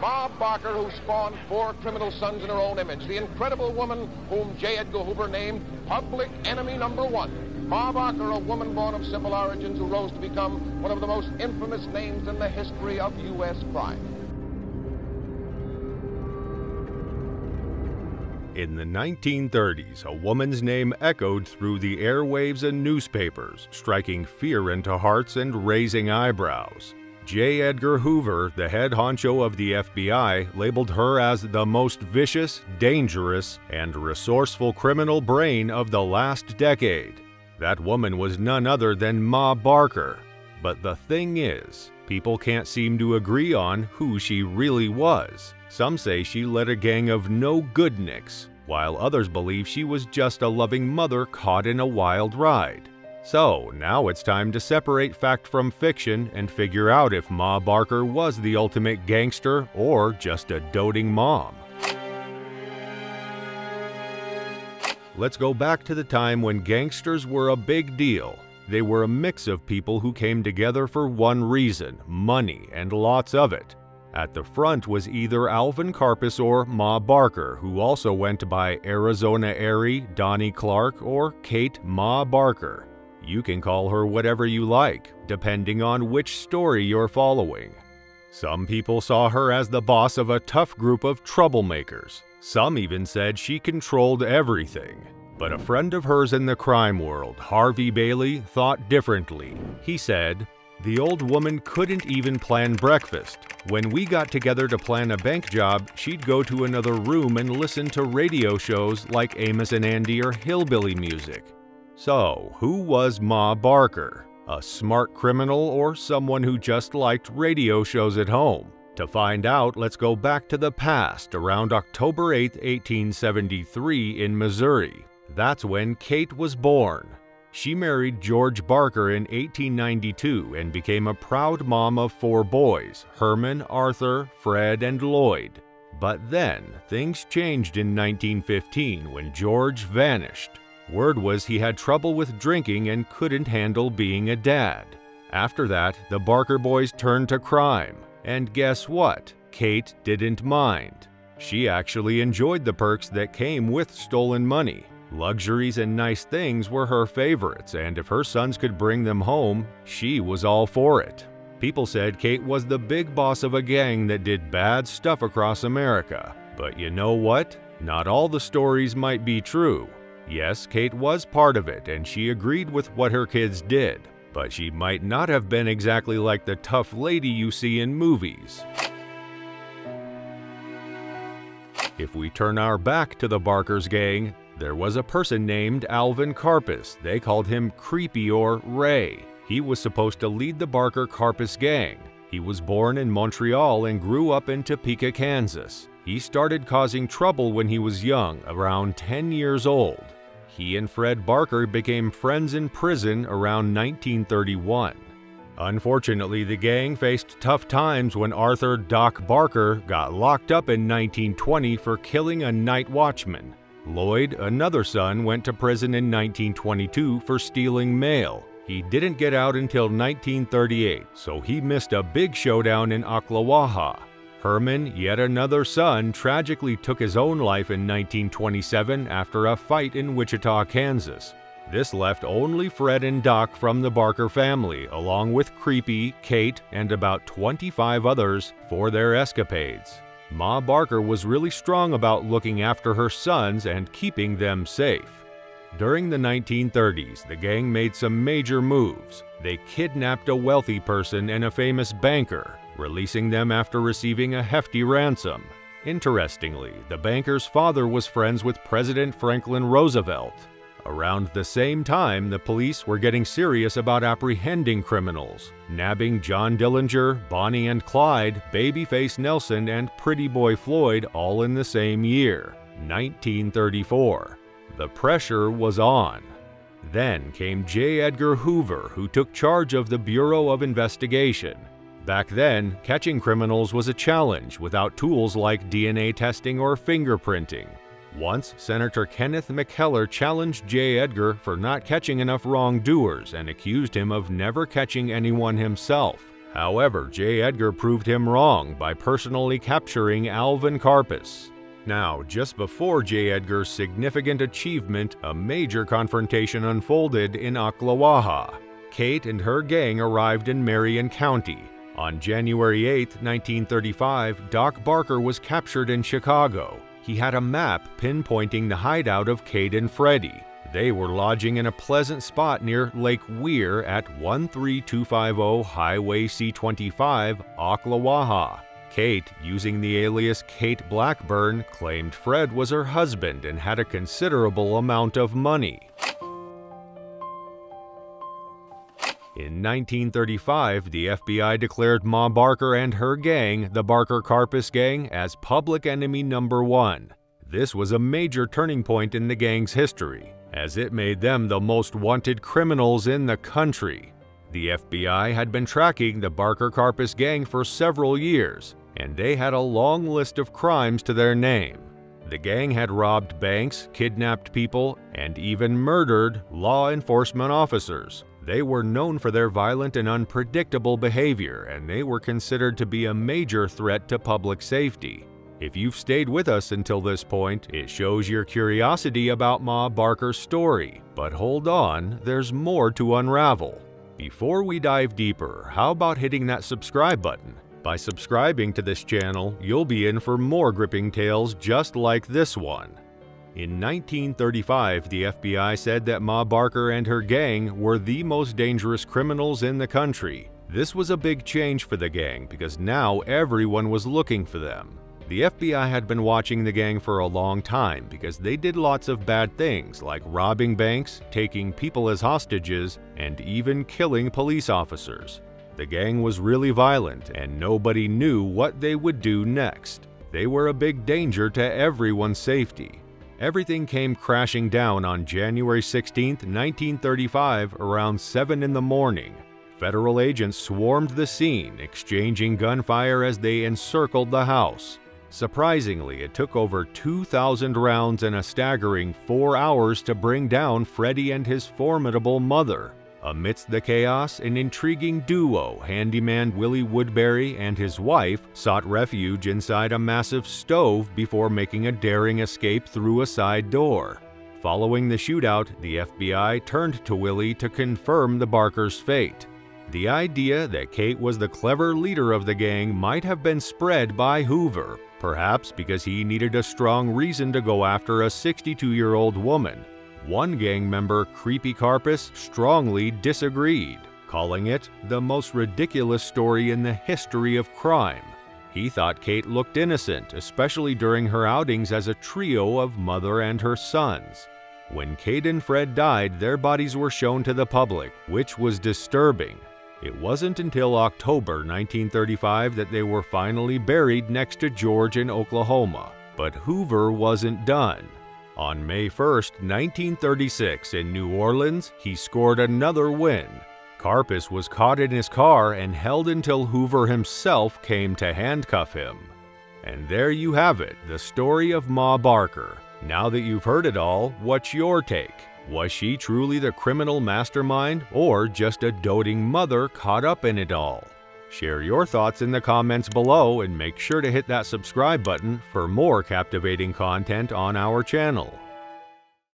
Ma Barker, who spawned four criminal sons in her own image, the incredible woman whom J. Edgar Hoover named public enemy number one. Ma Barker, a woman born of simple origins who rose to become one of the most infamous names in the history of U.S. crime. In the 1930s, a woman's name echoed through the airwaves and newspapers, striking fear into hearts and raising eyebrows. J. Edgar Hoover, the head honcho of the FBI, labeled her as the most vicious, dangerous, and resourceful criminal brain of the last decade. That woman was none other than Ma Barker. But the thing is, people can't seem to agree on who she really was. Some say she led a gang of no-goodniks, while others believe she was just a loving mother caught in a wild ride. So, now it's time to separate fact from fiction and figure out if Ma Barker was the ultimate gangster or just a doting mom. Let's go back to the time when gangsters were a big deal. They were a mix of people who came together for one reason, money, and lots of it. At the front was either Alvin Karpis or Ma Barker, who also went by Arizona Airy, Donnie Clark, or Kate Ma Barker. You can call her whatever you like, depending on which story you're following. Some people saw her as the boss of a tough group of troublemakers. Some even said she controlled everything. But a friend of hers in the crime world, Harvey Bailey, thought differently. He said, "The old woman couldn't even plan breakfast. When we got together to plan a bank job, she'd go to another room and listen to radio shows like Amos and Andy or hillbilly music." So, who was Ma Barker? A smart criminal or someone who just liked radio shows at home? To find out, let's go back to the past, around October 8, 1873 in Missouri. That's when Kate was born. She married George Barker in 1892 and became a proud mom of four boys, Herman, Arthur, Fred, and Lloyd. But then, things changed in 1915 when George vanished. Word was he had trouble with drinking and couldn't handle being a dad. After that, the Barker boys turned to crime. And guess what? Kate didn't mind. She actually enjoyed the perks that came with stolen money. Luxuries and nice things were her favorites, and if her sons could bring them home, she was all for it. People said Kate was the big boss of a gang that did bad stuff across America. But you know what? Not all the stories might be true. Yes, Kate was part of it, and she agreed with what her kids did. But she might not have been exactly like the tough lady you see in movies. If we turn our back to the Barker's gang, there was a person named Alvin Karpis. They called him Creepy or Ray. He was supposed to lead the Barker-Karpis gang. He was born in Montreal and grew up in Topeka, Kansas. He started causing trouble when he was young, around 10 years old. He and Fred Barker became friends in prison around 1931. Unfortunately, the gang faced tough times when Arthur "Doc" Barker got locked up in 1920 for killing a night watchman. Lloyd, another son, went to prison in 1922 for stealing mail. He didn't get out until 1938, so he missed a big showdown in Ocklawaha. Herman, yet another son, tragically took his own life in 1927 after a fight in Wichita, Kansas. This left only Fred and Doc from the Barker family, along with Creepy, Kate, and about 25 others, for their escapades. Ma Barker was really strong about looking after her sons and keeping them safe. During the 1930s, the gang made some major moves. They kidnapped a wealthy person and a famous banker, releasing them after receiving a hefty ransom. Interestingly, the banker's father was friends with President Franklin Roosevelt. Around the same time, the police were getting serious about apprehending criminals, nabbing John Dillinger, Bonnie and Clyde, Babyface Nelson, and Pretty Boy Floyd all in the same year, 1934. The pressure was on. Then came J. Edgar Hoover, who took charge of the Bureau of Investigation. Back then, catching criminals was a challenge without tools like DNA testing or fingerprinting. Once, Senator Kenneth McKellar challenged J. Edgar for not catching enough wrongdoers and accused him of never catching anyone himself. However, J. Edgar proved him wrong by personally capturing Alvin Karpis. Now, just before J. Edgar's significant achievement, a major confrontation unfolded in Ocklawaha. Kate and her gang arrived in Marion County. On January 8, 1935, Doc Barker was captured in Chicago. He had a map pinpointing the hideout of Kate and Freddie. They were lodging in a pleasant spot near Lake Weir at 13250 Highway C-25, Ocklawaha. Kate, using the alias Kate Blackburn, claimed Fred was her husband and had a considerable amount of money. In 1935, the FBI declared Ma Barker and her gang, the Barker-Karpis gang, as public enemy number one. This was a major turning point in the gang's history, as it made them the most wanted criminals in the country. The FBI had been tracking the Barker-Karpis gang for several years, and they had a long list of crimes to their name. The gang had robbed banks, kidnapped people, and even murdered law enforcement officers. They were known for their violent and unpredictable behavior, and they were considered to be a major threat to public safety. If you've stayed with us until this point, it shows your curiosity about Ma Barker's story. But hold on, there's more to unravel. Before we dive deeper, how about hitting that subscribe button? By subscribing to this channel, you'll be in for more gripping tales just like this one. In 1935, the FBI said that Ma Barker and her gang were the most dangerous criminals in the country. This was a big change for the gang because now everyone was looking for them. The FBI had been watching the gang for a long time because they did lots of bad things like robbing banks, taking people as hostages, and even killing police officers. The gang was really violent and nobody knew what they would do next. They were a big danger to everyone's safety. Everything came crashing down on January 16, 1935, around 7 in the morning. Federal agents swarmed the scene, exchanging gunfire as they encircled the house. Surprisingly, it took over 2,000 rounds and a staggering 4 hours to bring down Freddie and his formidable mother. Amidst the chaos, an intriguing duo, handyman Willie Woodbury and his wife, sought refuge inside a massive stove before making a daring escape through a side door. Following the shootout, the FBI turned to Willie to confirm the Barkers' fate. The idea that Kate was the clever leader of the gang might have been spread by Hoover, perhaps because he needed a strong reason to go after a 62-year-old woman. One gang member, Creepy Karpis, strongly disagreed, calling it the most ridiculous story in the history of crime. He thought Kate looked innocent, especially during her outings as a trio of mother and her sons. When Kate and Fred died, their bodies were shown to the public, which was disturbing. It wasn't until October 1935 that they were finally buried next to George in Oklahoma. But Hoover wasn't done. On May 1, 1936, in New Orleans, he scored another win. Karpis was caught in his car and held until Hoover himself came to handcuff him. And there you have it, the story of Ma Barker. Now that you've heard it all, what's your take? Was she truly the criminal mastermind, or just a doting mother caught up in it all? Share your thoughts in the comments below and make sure to hit that subscribe button for more captivating content on our channel.